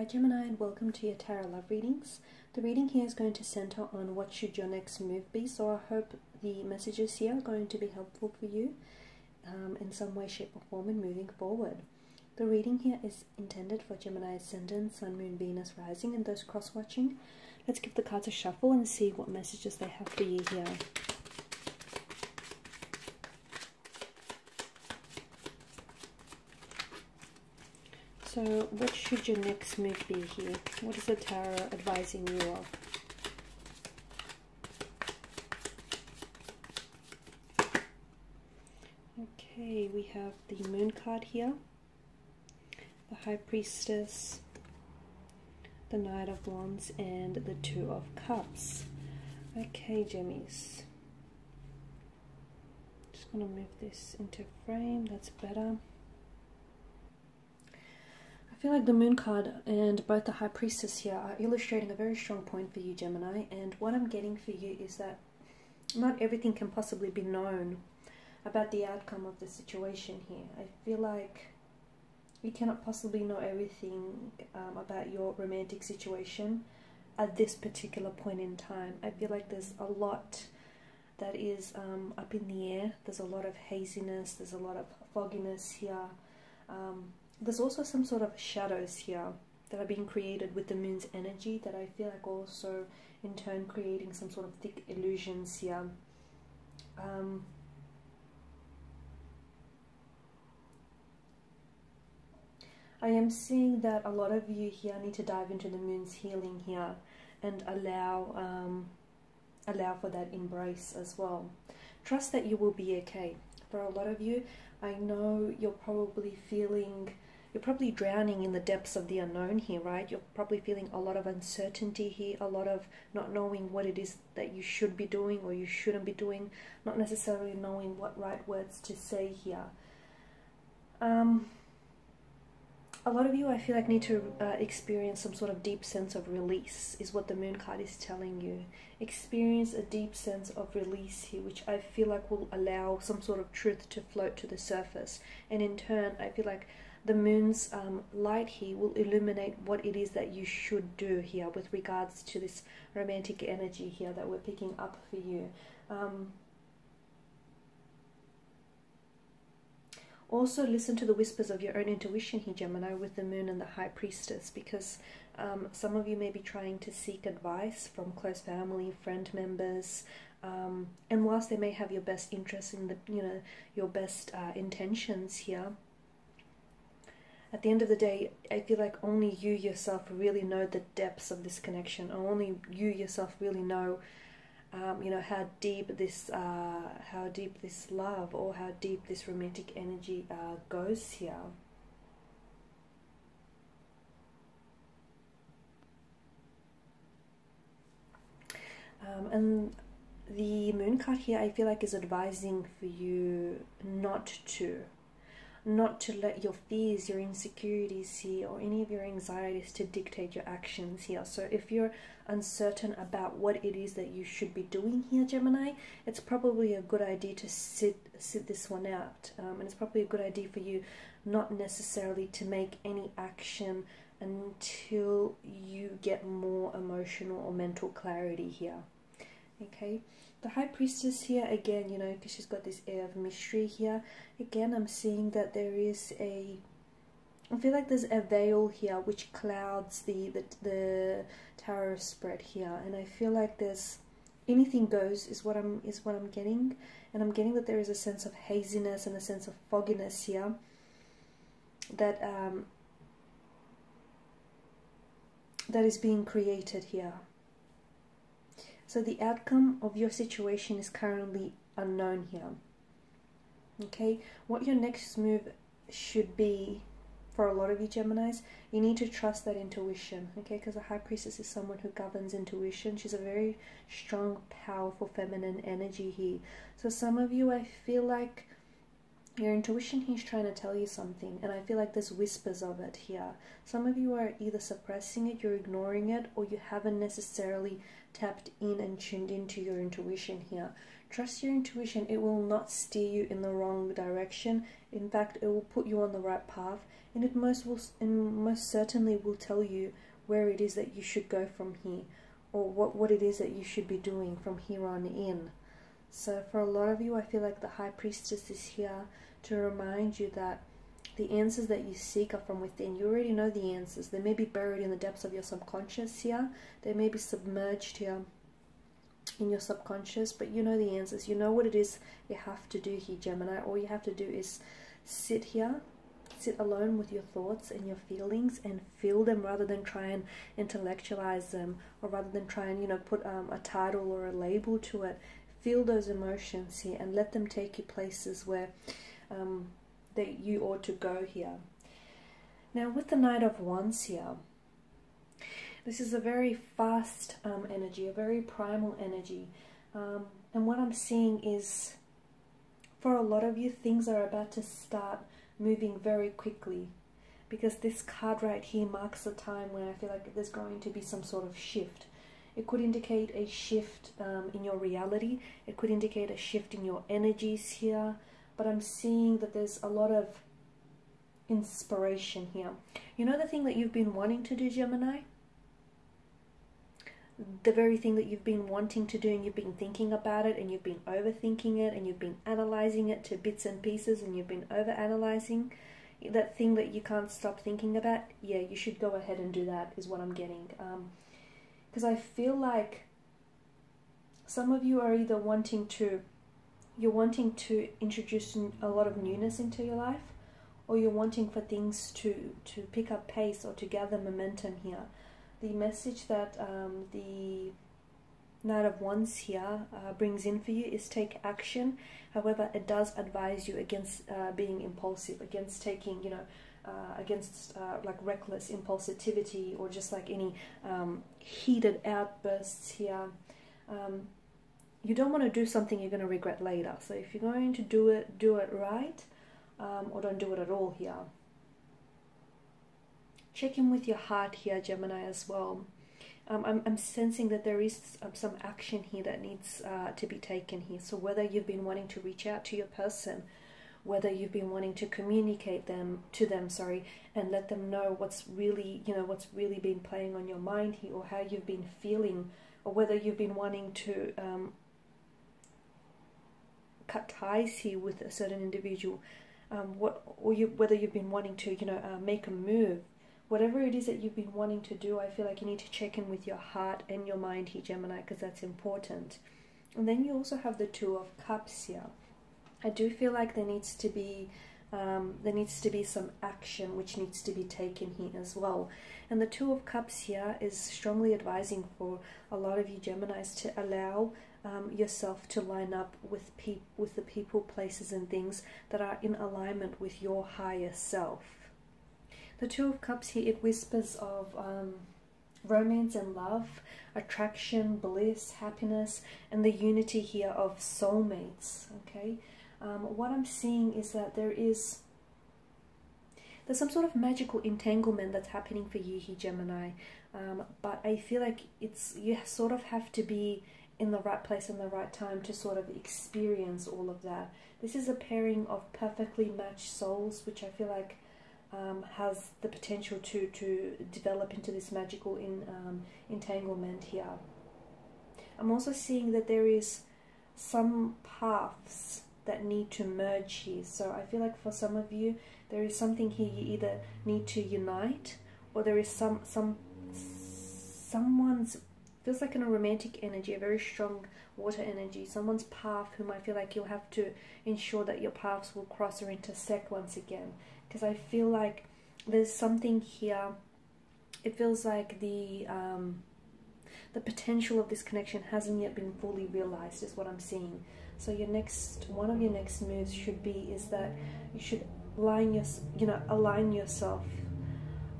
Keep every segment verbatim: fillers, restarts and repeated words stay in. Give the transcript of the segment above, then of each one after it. Hi Gemini, and welcome to your Tarot Love Readings. The reading here is going to center on what should your next move be, so I hope the messages here are going to be helpful for you um, in some way, shape or form in moving forward. The reading here is intended for Gemini Ascendant, Sun, Moon, Venus, Rising and those cross-watching. Let's give the cards a shuffle and see what messages they have for you here. So what should your next move be here? What is the tarot advising you of? Okay, we have the Moon card here, the High Priestess, the Knight of Wands and the Two of Cups. Okay, Gemmies. Just going to move this into frame, that's better. I feel like the Moon card and both the High Priestess here are illustrating a very strong point for you, Gemini, and what I'm getting for you is that not everything can possibly be known about the outcome of the situation here. I feel like you cannot possibly know everything um, about your romantic situation at this particular point in time. I feel like there's a lot that is um, up in the air. There's a lot of haziness, there's a lot of fogginess here. Um, There's also some sort of shadows here that are being created with the Moon's energy that I feel like also in turn creating some sort of thick illusions here. Um, I am seeing that a lot of you here need to dive into the Moon's healing here and allow, um, allow for that embrace as well. Trust that you will be okay. For a lot of you, I know you're probably feeling... You're probably drowning in the depths of the unknown here, right? You're probably feeling a lot of uncertainty here, a lot of not knowing what it is that you should be doing or you shouldn't be doing, not necessarily knowing what right words to say here. Um, a lot of you, I feel like, need to uh, experience some sort of deep sense of release, is what the Moon card is telling you. Experience a deep sense of release here, which I feel like will allow some sort of truth to float to the surface. And in turn, I feel like the Moon's um, light here will illuminate what it is that you should do here with regards to this romantic energy here that we're picking up for you. Um, also listen to the whispers of your own intuition here, Gemini, with the Moon and the High Priestess, because um, some of you may be trying to seek advice from close family, friend members, um, and whilst they may have your best interests in the, you know, your best uh, intentions here, at the end of the day, I feel like only you yourself really know the depths of this connection, or only you yourself really know, um, you know, how deep this, uh, how deep this love or how deep this romantic energy uh, goes here. Um, and the Moon card here, I feel like, is advising for you not to. Not to let your fears, your insecurities here, or any of your anxieties to dictate your actions here. So if you're uncertain about what it is that you should be doing here, Gemini, it's probably a good idea to sit sit this one out. Um, and it's probably a good idea for you not necessarily to make any action until you get more emotional or mental clarity here. Okay, the High Priestess here, again, you know, because she's got this air of mystery here. Again, I'm seeing that there is a, I feel like there's a veil here which clouds the, the, the tarot spread here. And I feel like there's, anything goes is what I'm, is what I'm getting. And I'm getting that there is a sense of haziness and a sense of fogginess here. That, um, that is being created here. So the outcome of your situation is currently unknown here. Okay, what your next move should be for a lot of you, Geminis, you need to trust that intuition, okay, because the High Priestess is someone who governs intuition. She's a very strong, powerful, feminine energy here. So some of you, I feel like your intuition here is trying to tell you something, and I feel like there's whispers of it here. Some of you are either suppressing it, you're ignoring it, or you haven't necessarily tapped in and tuned into your intuition here. Trust your intuition. It will not steer you in the wrong direction. In fact, it will put you on the right path and it most will, and most certainly will tell you where it is that you should go from here, or what, what it is that you should be doing from here on in. So for a lot of you, I feel like the High Priestess is here to remind you that the answers that you seek are from within. You already know the answers. They may be buried in the depths of your subconscious here. They may be submerged here in your subconscious, but you know the answers. You know what it is you have to do here, Gemini. All you have to do is sit here, sit alone with your thoughts and your feelings, and feel them rather than try and intellectualize them, or rather than try and, you know, put um, a title or a label to it. Feel those emotions here and let them take you places where um, that you ought to go here. Now with the Knight of Wands here, this is a very fast um, energy, a very primal energy. Um, and what I'm seeing is, for a lot of you, things are about to start moving very quickly, because this card right here marks the time when I feel like there's going to be some sort of shift. It could indicate a shift um, in your reality. It could indicate a shift in your energies here. But I'm seeing that there's a lot of inspiration here. You know the thing that you've been wanting to do, Gemini? The very thing that you've been wanting to do, and you've been thinking about it, and you've been overthinking it, and you've been analyzing it to bits and pieces, and you've been overanalyzing. That thing that you can't stop thinking about, yeah, you should go ahead and do that, is what I'm getting. Um, Because I feel like some of you are either wanting to, you're wanting to introduce a lot of newness into your life, or you're wanting for things to, to pick up pace or to gather momentum here. The message that um, the Knight of Wands here uh, brings in for you is take action. However, it does advise you against uh, being impulsive, against taking, you know, Uh, against uh, like reckless impulsivity, or just like any um, heated outbursts here. Um, you don't want to do something you're going to regret later. So if you're going to do it, do it right, um, or don't do it at all here. Check in with your heart here, Gemini, as well. Um, I'm, I'm sensing that there is some action here that needs uh, to be taken here. So whether you've been wanting to reach out to your person, whether you've been wanting to communicate them to them, sorry, and let them know what's really, you know, what's really been playing on your mind here, or how you've been feeling, or whether you've been wanting to um, cut ties here with a certain individual, um, what, or you, whether you've been wanting to, you know, uh, make a move, whatever it is that you've been wanting to do, I feel like you need to check in with your heart and your mind here, Gemini, because that's important. And then you also have the Two of Cups here. I do feel like there needs to be um, there needs to be some action which needs to be taken here as well. And the Two of Cups here is strongly advising for a lot of you Geminis to allow um, yourself to line up with pe with the people, places, and things that are in alignment with your higher self. The Two of Cups here, it whispers of um, romance and love, attraction, bliss, happiness, and the unity here of soulmates. Okay. Um, what I'm seeing is that there is there's some sort of magical entanglement that's happening for you here, Gemini, um, but I feel like it's you sort of have to be in the right place and the right time to sort of experience all of that. This is a pairing of perfectly matched souls, which I feel like um, has the potential to, to develop into this magical in, um, entanglement here. I'm also seeing that there is some paths that need to merge here. So I feel like for some of you, there is something here you either need to unite, or there is some some someone's, feels like in a romantic energy, a very strong water energy, someone's path whom I feel like you'll have to ensure that your paths will cross or intersect once again, because I feel like there's something here. It feels like the um, the potential of this connection hasn't yet been fully realized, is what I'm seeing. So your next, one of your next moves should be is that you should line your, you know, align yourself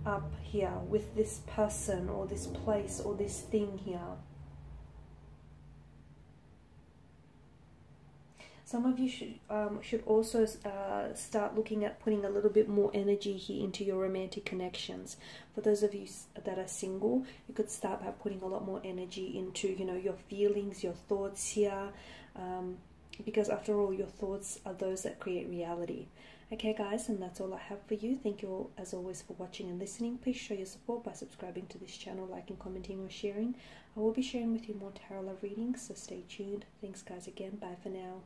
up here with this person or this place or this thing here. Some of you should um, should also uh, start looking at putting a little bit more energy here into your romantic connections. For those of you that are single, you could start by putting a lot more energy into, you know, your feelings, your thoughts here. Um, Because after all, your thoughts are those that create reality. Okay guys, and that's all I have for you. Thank you all as always for watching and listening. Please show your support by subscribing to this channel, liking, commenting or sharing. I will be sharing with you more tarot love readings, so stay tuned. Thanks guys again. Bye for now.